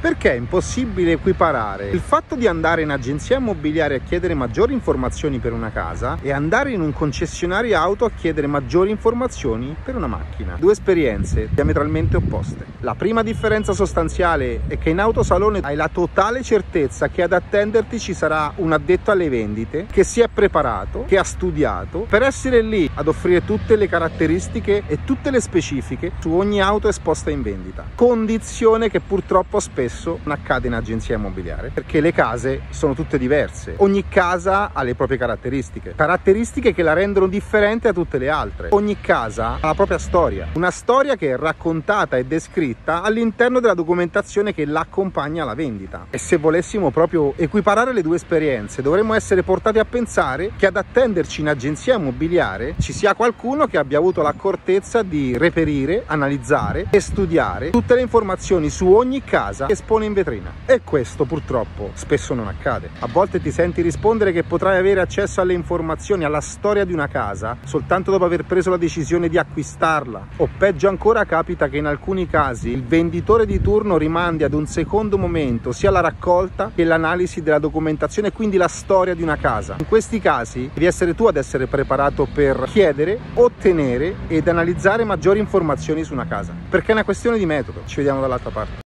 Perché è impossibile equiparare il fatto di andare in agenzia immobiliare a chiedere maggiori informazioni per una casa e andare in un concessionario auto a chiedere maggiori informazioni per una macchina? Due esperienze diametralmente opposte. La prima differenza sostanziale è che in autosalone hai la totale certezza che ad attenderti ci sarà un addetto alle vendite che si è preparato, che ha studiato per essere lì ad offrire tutte le caratteristiche e tutte le specifiche su ogni auto esposta in vendita. Condizione che purtroppo spesso non accade in agenzia immobiliare, perché le case sono tutte diverse, ogni casa ha le proprie caratteristiche che la rendono differente da tutte le altre. Ogni casa ha la propria storia, una storia che è raccontata e descritta all'interno della documentazione che l'accompagna alla vendita. E se volessimo proprio equiparare le due esperienze, dovremmo essere portati a pensare che ad attenderci in agenzia immobiliare ci sia qualcuno che abbia avuto l'accortezza di reperire, analizzare e studiare tutte le informazioni su ogni casa che espone in vetrina. E questo purtroppo spesso non accade. A volte ti senti rispondere che potrai avere accesso alle informazioni, alla storia di una casa soltanto dopo aver preso la decisione di acquistarla, o peggio ancora capita che in alcuni casi il venditore di turno rimandi ad un secondo momento sia la raccolta che l'analisi della documentazione e quindi la storia di una casa. In questi casi devi essere tu ad essere preparato per chiedere, ottenere ed analizzare maggiori informazioni su una casa, perché è una questione di metodo. Ci vediamo dall'altra parte.